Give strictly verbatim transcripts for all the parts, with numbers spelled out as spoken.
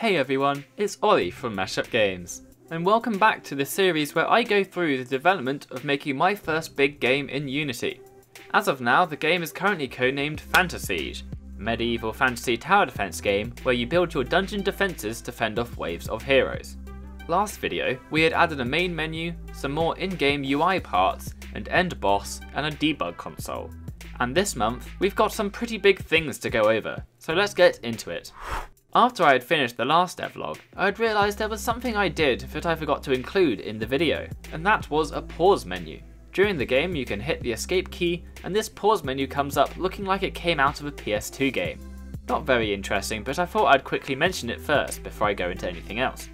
Hey everyone, it's Oli from MashUp Games, and welcome back to the series where I go through the development of making my first big game in Unity. As of now, the game is currently codenamed Fantasiege, a medieval fantasy tower defense game where you build your dungeon defenses to fend off waves of heroes. Last video, we had added a main menu, some more in-game U I parts, an end boss, and a debug console. And this month, we've got some pretty big things to go over, so let's get into it. After I had finished the last devlog, I had realised there was something I did that I forgot to include in the video, and that was a pause menu. During the game you can hit the escape key, and this pause menu comes up looking like it came out of a P S two game. Not very interesting, but I thought I'd quickly mention it first before I go into anything else.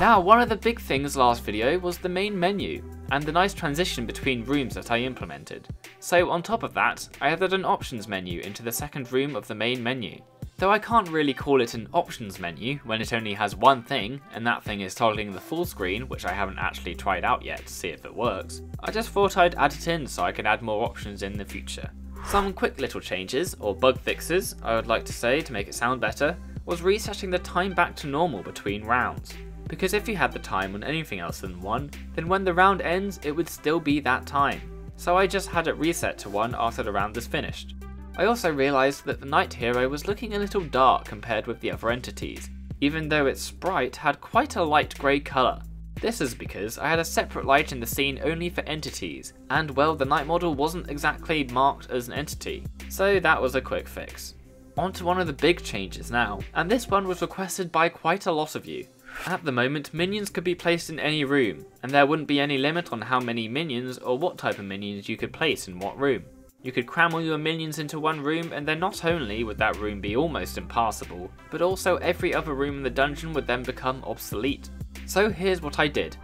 Now, one of the big things last video was the main menu, and the nice transition between rooms that I implemented. So on top of that, I added an options menu into the second room of the main menu. Though I can't really call it an options menu when it only has one thing, and that thing is toggling the full screen, which I haven't actually tried out yet to see if it works. I just thought I'd add it in so I can add more options in the future. Some quick little changes, or bug fixes, I would like to say to make it sound better, was resetting the time back to normal between rounds. Because if you had the time on anything else than one, then when the round ends it would still be that time. So I just had it reset to one after the round is finished. I also realised that the Night Hero was looking a little dark compared with the other entities, even though its sprite had quite a light grey colour. This is because I had a separate light in the scene only for entities, and well, the Night Model wasn't exactly marked as an entity, so that was a quick fix. On to one of the big changes now, and this one was requested by quite a lot of you. At the moment, minions could be placed in any room, and there wouldn't be any limit on how many minions or what type of minions you could place in what room. You could cram all your minions into one room, and then not only would that room be almost impassable, but also every other room in the dungeon would then become obsolete. So here's what I did.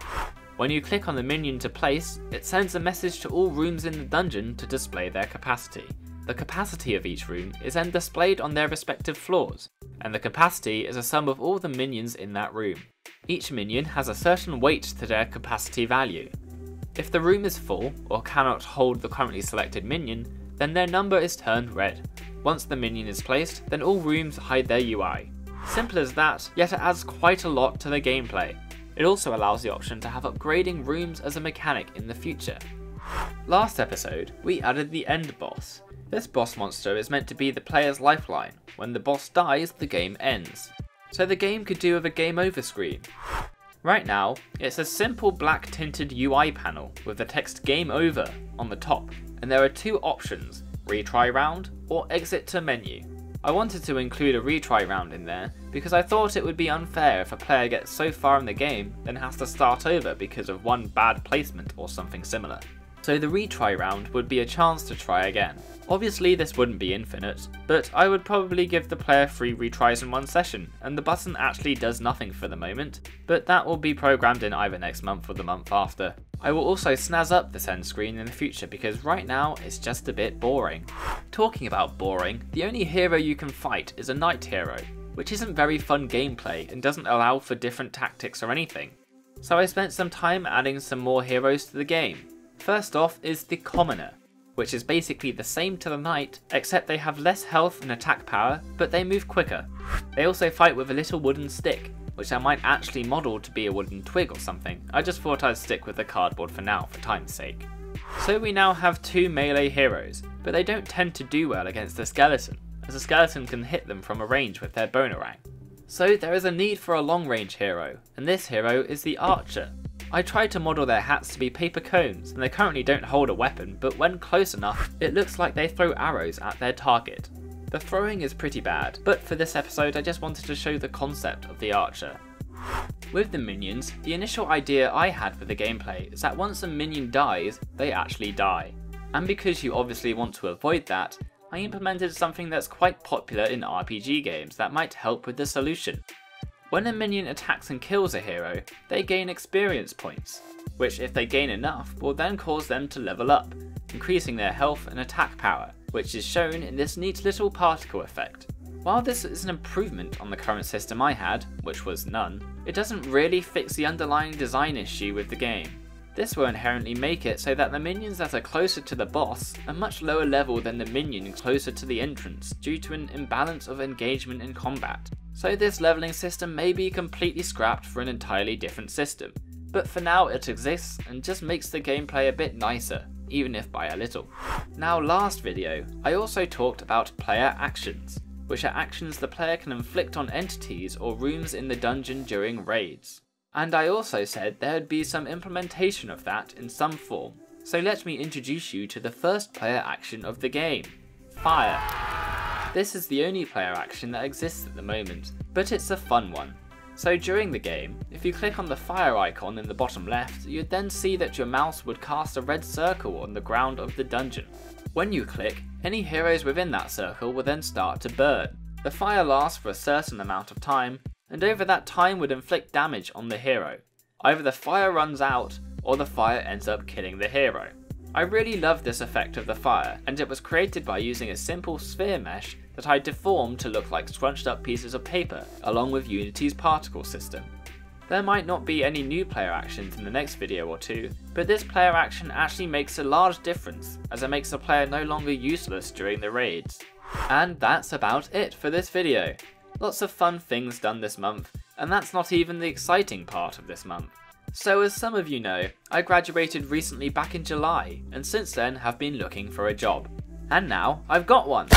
When you click on the minion to place, it sends a message to all rooms in the dungeon to display their capacity. The capacity of each room is then displayed on their respective floors, and the capacity is a sum of all the minions in that room. Each minion has a certain weight to their capacity value. If the room is full, or cannot hold the currently selected minion, then their number is turned red. Once the minion is placed, then all rooms hide their U I. Simple as that, yet it adds quite a lot to the gameplay. It also allows the option to have upgrading rooms as a mechanic in the future. Last episode, we added the end boss. This boss monster is meant to be the player's lifeline. When the boss dies, the game ends. So the game could do with a game over screen. Right now, it's a simple black tinted U I panel with the text Game Over on the top, and there are two options, Retry Round or Exit to Menu. I wanted to include a retry round in there because I thought it would be unfair if a player gets so far in the game then has to start over because of one bad placement or something similar. So the retry round would be a chance to try again. Obviously this wouldn't be infinite, but I would probably give the player three retries in one session, and the button actually does nothing for the moment, but that will be programmed in either next month or the month after. I will also snazz up this end screen in the future because right now it's just a bit boring. Talking about boring, the only hero you can fight is a Night Hero, which isn't very fun gameplay and doesn't allow for different tactics or anything. So I spent some time adding some more heroes to the game. First off is the Commoner, which is basically the same to the Knight, except they have less health and attack power, but they move quicker. They also fight with a little wooden stick, which I might actually model to be a wooden twig or something. I just thought I'd stick with the cardboard for now, for time's sake. So we now have two melee heroes, but they don't tend to do well against a skeleton, as a skeleton can hit them from a range with their bonerang. So there is a need for a long-range hero, and this hero is the Archer. I tried to model their hats to be paper cones, and they currently don't hold a weapon, but when close enough, it looks like they throw arrows at their target. The throwing is pretty bad, but for this episode I just wanted to show the concept of the Archer. With the minions, the initial idea I had for the gameplay is that once a minion dies, they actually die. And because you obviously want to avoid that, I implemented something that's quite popular in R P G games that might help with the solution. When a minion attacks and kills a hero, they gain experience points, which if they gain enough will then cause them to level up, increasing their health and attack power, which is shown in this neat little particle effect. While this is an improvement on the current system I had, which was none, it doesn't really fix the underlying design issue with the game. This will inherently make it so that the minions that are closer to the boss are much lower level than the minion closer to the entrance due to an imbalance of engagement in combat. So this leveling system may be completely scrapped for an entirely different system, but for now it exists and just makes the gameplay a bit nicer, even if by a little. Now last video, I also talked about player actions, which are actions the player can inflict on entities or rooms in the dungeon during raids. And I also said there would be some implementation of that in some form, so let me introduce you to the first player action of the game, fire. This is the only player action that exists at the moment, but it's a fun one. So during the game, if you click on the fire icon in the bottom left, you'd then see that your mouse would cast a red circle on the ground of the dungeon. When you click, any heroes within that circle will then start to burn. The fire lasts for a certain amount of time, and over that time would inflict damage on the hero. Either the fire runs out, or the fire ends up killing the hero. I really love this effect of the fire, and it was created by using a simple sphere mesh that I deformed to look like scrunched up pieces of paper, along with Unity's particle system. There might not be any new player actions in the next video or two, but this player action actually makes a large difference, as it makes the player no longer useless during the raids. And that's about it for this video. Lots of fun things done this month, and that's not even the exciting part of this month. So as some of you know, I graduated recently back in July, and since then have been looking for a job. And now I've got one!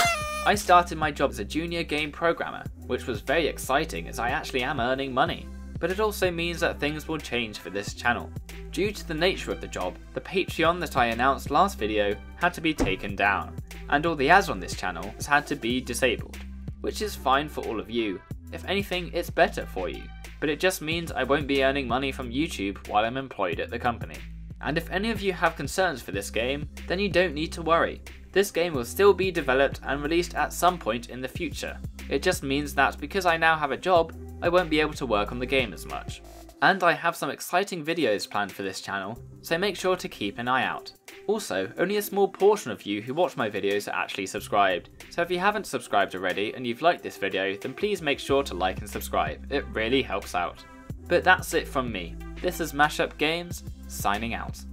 I started my job as a junior game programmer, which was very exciting as I actually am earning money. But it also means that things will change for this channel. Due to the nature of the job, the Patreon that I announced last video had to be taken down, and all the ads on this channel has had to be disabled. Which is fine for all of you. If anything, it's better for you, but it just means I won't be earning money from YouTube while I'm employed at the company. And if any of you have concerns for this game, then you don't need to worry. This game will still be developed and released at some point in the future. It just means that because I now have a job, I won't be able to work on the game as much. And I have some exciting videos planned for this channel, so make sure to keep an eye out. Also, only a small portion of you who watch my videos are actually subscribed, so if you haven't subscribed already and you've liked this video, then please make sure to like and subscribe, it really helps out. But that's it from me. This is MashUp Games, signing out.